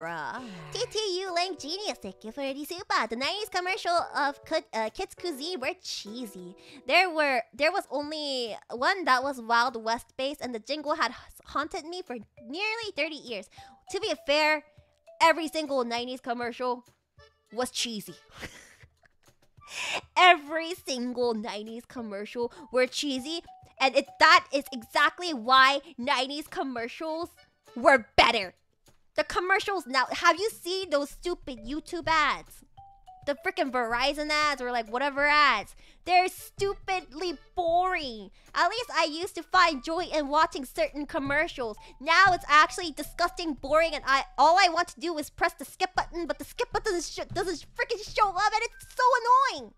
TTU Lang Genius, thank you for the super. The 90s commercial of Kids Cuisine were cheesy. There was only one that was Wild West based, and the jingle had haunted me for nearly 30 years. To be fair, every single 90s commercial was cheesy. Every single 90s commercial were cheesy, and that is exactly why 90s commercials were better. The commercials now, have you seen those stupid YouTube ads? The freaking Verizon ads or like whatever ads. They're stupidly boring. At least I used to find joy in watching certain commercials. Now it's actually disgusting, boring, and all I want to do is press the skip button, but the skip button doesn't freaking show up, and it's so annoying.